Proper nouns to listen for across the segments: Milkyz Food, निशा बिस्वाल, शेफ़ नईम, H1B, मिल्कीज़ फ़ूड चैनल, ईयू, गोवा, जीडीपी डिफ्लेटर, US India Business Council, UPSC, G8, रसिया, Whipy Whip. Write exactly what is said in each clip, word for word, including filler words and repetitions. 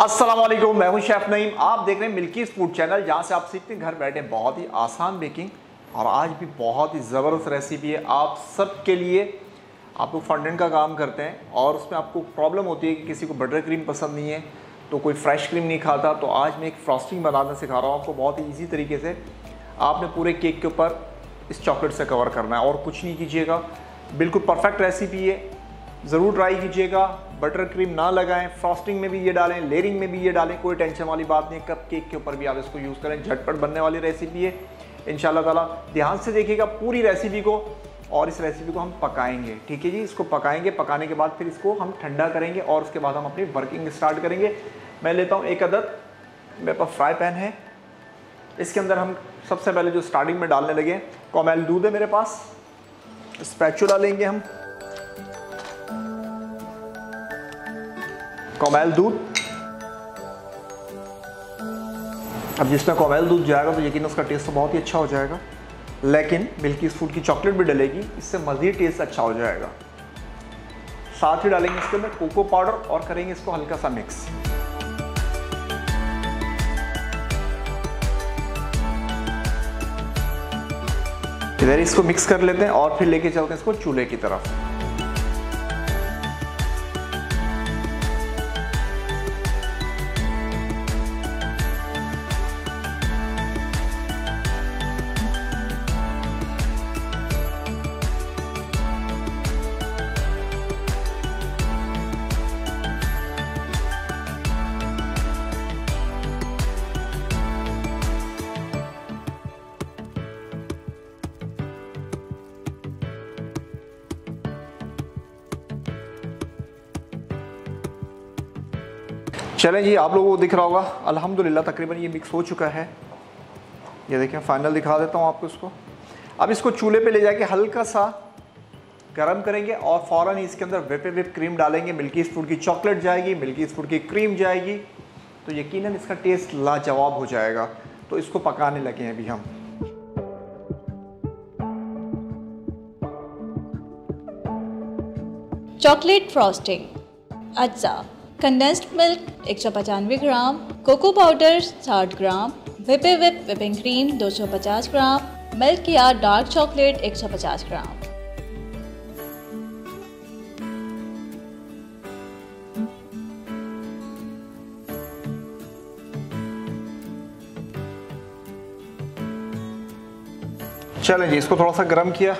अस्सलाम वालेकुम, मैं हूं शेफ़ नईम। आप देख रहे हैं मिल्कीज़ फ़ूड चैनल, जहां से आप सीखते हैं घर बैठे बहुत ही आसान बेकिंग। और आज भी बहुत ही ज़बरदस्त रेसिपी है आप सब के लिए। आप लोग फ्रंट एंड का काम करते हैं और उसमें आपको प्रॉब्लम होती है कि किसी को बटर क्रीम पसंद नहीं है तो कोई फ्रेश क्रीम नहीं खाता, तो आज मैं एक फ्रॉस्टिंग बनाना सिखा रहा हूँ आपको बहुत ही ईजी तरीके से। आपने पूरे केक के ऊपर इस चॉकलेट से कवर करना है और कुछ नहीं कीजिएगा। बिल्कुल परफेक्ट रेसिपी है, ज़रूर ट्राई कीजिएगा। बटर क्रीम ना लगाएं, फ्रॉस्टिंग में भी ये डालें, लेयरिंग में भी ये डालें, कोई टेंशन वाली बात नहीं। कप केक के ऊपर भी आप इसको यूज़ करें, झटपट बनने वाली रेसिपी है। इंशाल्लाह ताला ध्यान से देखिएगा पूरी रेसिपी को, और इस रेसिपी को हम पकाएंगे। ठीक है जी, इसको पकाएंगे। पकाने के बाद फिर इसको हम ठंडा करेंगे और उसके बाद हम अपनी वर्किंग स्टार्ट करेंगे। मैं लेता हूँ एक अदद, मेरे पास फ्राई पैन है, इसके अंदर हम सबसे पहले जो स्टार्टिंग में डालने लगे कॉमेल दूध है मेरे पास। स्पैचुला लेंगे हम कॉमेल दूध। अब जिसमें कॉमेल दूध जाएगा तो यकीन उसका टेस्ट तो बहुत ही अच्छा हो जाएगा, लेकिन मिल्कीज़ फ़ूड की चॉकलेट भी डलेगी, इससे मज़ीद टेस्ट अच्छा हो जाएगा। साथ ही डालेंगे इसके अंदर कोको पाउडर और करेंगे इसको हल्का सा मिक्स। इधर इसको मिक्स कर लेते हैं और फिर लेके चलते हैं इसको चूल्हे की तरफ। चलें जी, आप लोगों को दिख रहा होगा अल्हम्दुलिल्लाह तकरीबन ये मिक्स हो चुका है। ये देखें, फाइनल दिखा देता हूँ आपको इसको। अब इसको चूल्हे पे ले जाके हल्का सा गरम करेंगे और फ़ौरन ही इसके अंदर व्हिपी व्हिप क्रीम डालेंगे। मिल्कीज़ फ़ूड की चॉकलेट जाएगी, मिल्कीज़ फ़ूड की क्रीम जाएगी, तो यकीनन इसका टेस्ट लाजवाब हो जाएगा। तो इसको पकाने लगे हैं अभी हम। चॉकलेट फ्रॉस्टिंग, अच्छा कंडेंस्ड मिल्क एक सौ पचानवे ग्राम, कोको पाउडर साठ gram, whippy whip whipping cream दो सौ पचास ग्राम, मिल्क या डार्क चॉकलेट एक सौ पचास ग्राम। चलें जी, इसको थोड़ा सा गर्म किया,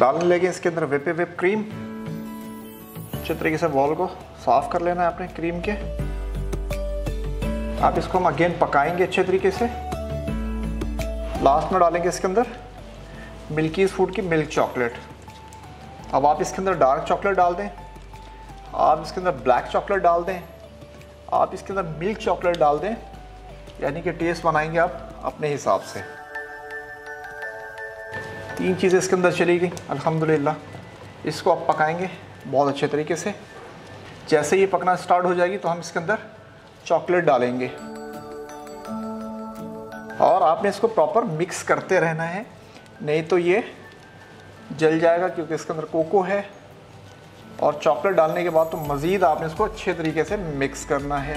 डालने लगे इसके अंदर व्हिपी व्हिप क्रीम। अच्छे तरीके से बॉल को साफ कर लेना है आपने क्रीम के। आप इसको हम अगेन पकाएंगे अच्छे तरीके से। लास्ट में डालेंगे इसके अंदर मिल्कीज़ फ़ूड की मिल्क चॉकलेट। अब आप इसके अंदर डार्क चॉकलेट डाल दें, आप इसके अंदर ब्लैक चॉकलेट डाल दें, आप इसके अंदर मिल्क चॉकलेट डाल दें, यानी कि टेस्ट बनाएंगे आप अपने हिसाब से। तीन चीज़ें इसके अंदर चली गई अल्हम्दुलिल्लाह। इसको आप पकाएंगे बहुत अच्छे तरीके से। जैसे ये पकना स्टार्ट हो जाएगी तो हम इसके अंदर चॉकलेट डालेंगे और आपने इसको प्रॉपर मिक्स करते रहना है, नहीं तो ये जल जाएगा, क्योंकि इसके अंदर कोको है। और चॉकलेट डालने के बाद तो मज़ीद आपने इसको अच्छे तरीके से मिक्स करना है।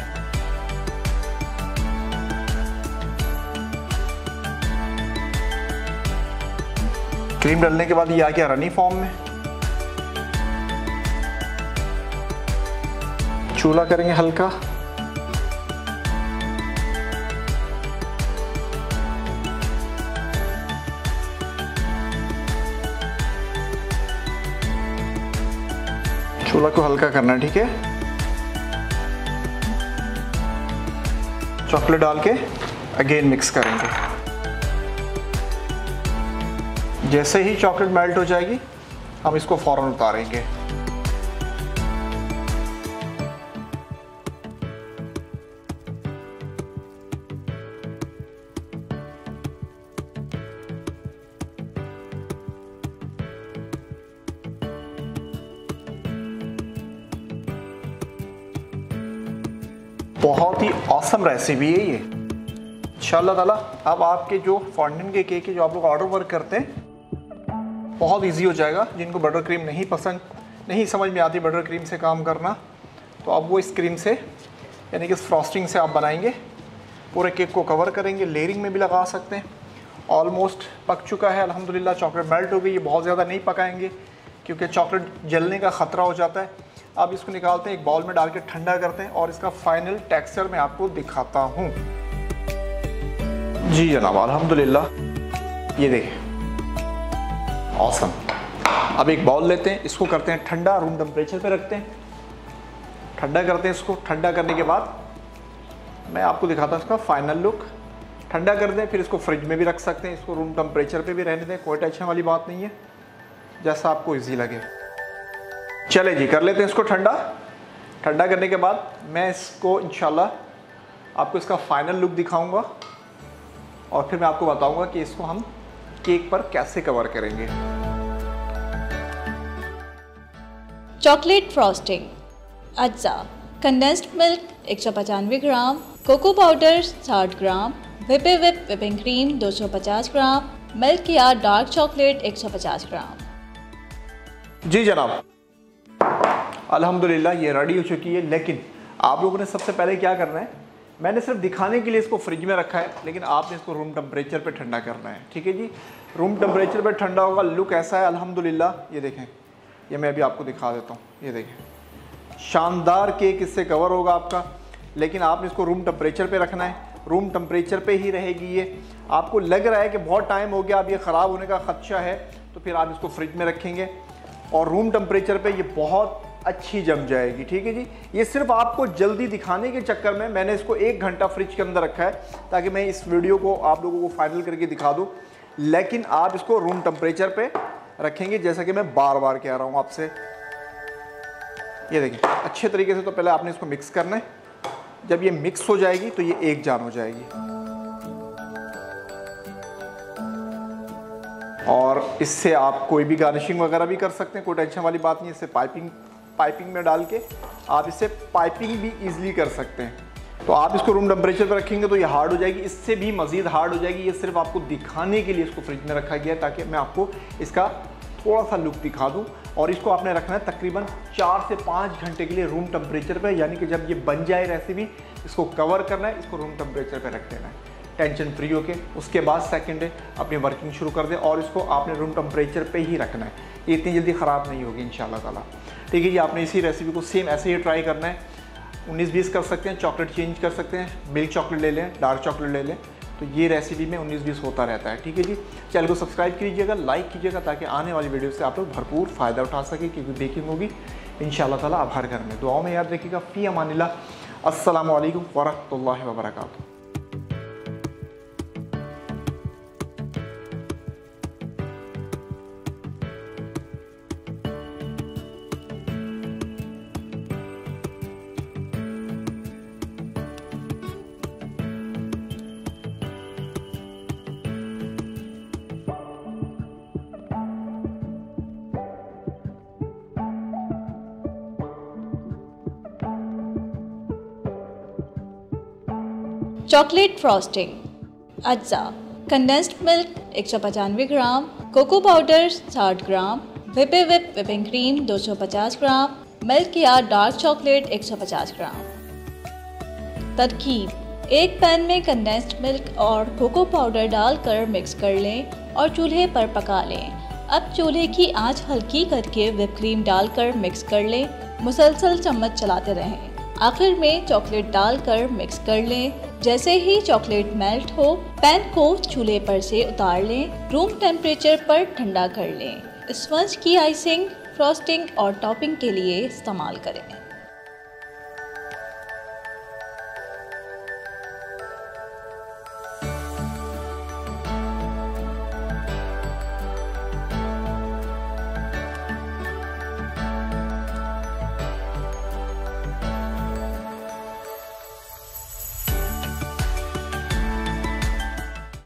क्रीम डालने के बाद ये आ गया रनी फॉर्म में। चूल्हा करेंगे हल्का। चूल्हा को हल्का करना, ठीक है। चॉकलेट डाल के अगेन मिक्स करेंगे। जैसे ही चॉकलेट मेल्ट हो जाएगी हम इसको फौरन उतारेंगे। बहुत ही ऑसम रेसिपी है ये इंशाल्लाह ताला। अब आपके जो फॉन्डेंट के केक के जो आप लोग ऑर्डर वर्क करते हैं, बहुत इजी हो जाएगा। जिनको बटर क्रीम नहीं पसंद, नहीं समझ में आती बटर क्रीम से काम करना, तो आप वो इस क्रीम से यानी कि इस फ्रॉस्टिंग से आप बनाएंगे, पूरे केक को कवर करेंगे। लेयरिंग में भी लगा सकते हैं। ऑलमोस्ट पक चुका है अल्हम्दुलिल्लाह, चॉकलेट मेल्ट हो गई। ये बहुत ज़्यादा नहीं पकाएंगे क्योंकि चॉकलेट जलने का ख़तरा हो जाता है। अब इसको निकालते हैं, एक बाउल में डाल के ठंडा करते हैं और इसका फाइनल टेक्सचर मैं आपको दिखाता हूँ। जी जनाब अल्हम्दुलिल्लाह, ये देखिए ऑसम। अब एक बाउल लेते हैं, इसको करते हैं ठंडा, रूम टेम्परेचर पे रखते हैं, ठंडा करते हैं इसको। ठंडा करने के बाद मैं आपको दिखाता हूँ इसका फाइनल लुक। ठंडा कर दें, फिर इसको फ्रिज में भी रख सकते हैं, इसको रूम टेम्परेचर पे भी रहने दें, कोई टेंशन वाली बात नहीं है, जैसा आपको ईजी लगे। चले जी, कर लेते हैं इसको ठंडा। ठंडा करने के बाद मैं इसको इंशाल्लाह आपको इसका फाइनल लुक दिखाऊंगा और फिर मैं आपको बताऊंगा कि इसको हम केक पर कैसे कवर करेंगे। चॉकलेट फ्रॉस्टिंग अज्जा: कंडेंस्ड मिल्क एक सौ पचानवे ग्राम, कोको पाउडर साठ gram, whippy whip whipping cream दो सौ पचास ग्राम, मिल्क या डार्क चॉकलेट एक सौ पचास ग्राम। जी जनाब अल्हम्दुलिल्लाह ये रेडी हो चुकी है। लेकिन आप लोगों ने सबसे पहले क्या करना है, मैंने सिर्फ दिखाने के लिए इसको फ्रिज में रखा है, लेकिन आपने इसको रूम टेम्परेचर पे ठंडा करना है। ठीक है जी, रूम टेम्परेचर पे ठंडा होगा। लुक ऐसा है अल्हम्दुलिल्लाह, ये देखें, ये मैं अभी आपको दिखा देता हूँ। ये देखें शानदार केक इससे कवर होगा आपका। लेकिन आपने इसको रूम टेम्परेचर पर रखना है, रूम टेम्परेचर पे ही रहेगी ये। आपको लग रहा है कि बहुत टाइम हो गया, अब ये ख़राब होने का खदशा है, तो फिर आप इसको फ्रिज में रखेंगे और रूम टेम्परेचर पे ये बहुत अच्छी जम जाएगी। ठीक है जी, ये सिर्फ आपको जल्दी दिखाने के चक्कर में मैंने इसको एक घंटा फ्रिज के अंदर रखा है ताकि मैं इस वीडियो को आप लोगों को फाइनल करके दिखा दूँ। लेकिन आप इसको रूम टेम्परेचर पे रखेंगे, जैसा कि मैं बार बार कह रहा हूँ आपसे। ये देखिए अच्छे तरीके से, तो पहले आपने इसको मिक्स करना है। जब ये मिक्स हो जाएगी तो ये एक जान हो जाएगी और इससे आप कोई भी गार्निशिंग वगैरह भी कर सकते हैं, कोई टेंशन वाली बात नहीं है। इससे पाइपिंग पाइपिंग में डाल के आप इसे पाइपिंग भी इजीली कर सकते हैं। तो आप इसको रूम टेम्परेचर पर रखेंगे तो ये हार्ड हो जाएगी, इससे भी मज़ीद हार्ड हो जाएगी। ये सिर्फ आपको दिखाने के लिए इसको फ्रिज में रखा गया है ताकि मैं आपको इसका थोड़ा सा लुक दिखा दूं। और इसको आपने रखना है तकरीबन चार से पाँच घंटे के लिए रूम टेम्परेचर पे, यानी कि जब ये बन जाए रेसिपी इसको कवर करना है, इसको रूम टेम्परेचर पे रख देना है टेंशन फ्री होके। उसके बाद सेकंड डे अपनी वर्किंग शुरू कर दें और इसको आपने रूम टेम्परेचर पे ही रखना है। ये इतनी जल्दी ख़राब नहीं होगी इंशाल्लाह ताला। ठीक है जी, आपने इसी रेसिपी को सेम ऐसे ही ट्राई करना है। उन्नीस बीस कर सकते हैं, चॉकलेट चेंज कर सकते हैं, मिल्क चॉकलेट ले लें, डार्क चॉकलेट ले लें, तो ये रेसिपी में उन्नीस बीस होता रहता है। ठीक है जी, चैनल को सब्सक्राइब कीजिएगा, लाइक कीजिएगा ताकि आने वाली वीडियो से आप लोग भरपूर फ़ायदा उठा सकें क्योंकि बेकिंग होगी इंशाल्लाह ताला। आप हर घर में दुआओं में याद रखिएगा। फ़ी अमानिल्लाह, अस्सलामु अलैकुम वरहमतुल्लाहि वबरकातुहू। चॉकलेट फ्रॉस्टिंग अज्जा: कंडेंस्ड मिल्क एक सौ पचानवे ग्राम, कोको पाउडर साठ gram, whippy whip whipping cream दो सौ पचास ग्राम, मिल्क या डार्क चॉकलेट एक सौ पचास ग्राम। तरकीब: एक पैन में कंडेंस्ड मिल्क और कोको पाउडर डालकर मिक्स कर लें और चूल्हे पर पका लें। अब चूल्हे की आंच हल्की करके व्हिप क्रीम डालकर मिक्स कर लें, मुसलसल चम्मच चलाते रहें। आखिर में चॉकलेट डालकर मिक्स कर लें। जैसे ही चॉकलेट मेल्ट हो, पैन को चूल्हे पर से उतार लें, रूम टेम्परेचर पर ठंडा कर लें। स्पंज की आइसिंग, फ्रॉस्टिंग और टॉपिंग के लिए इस्तेमाल करें।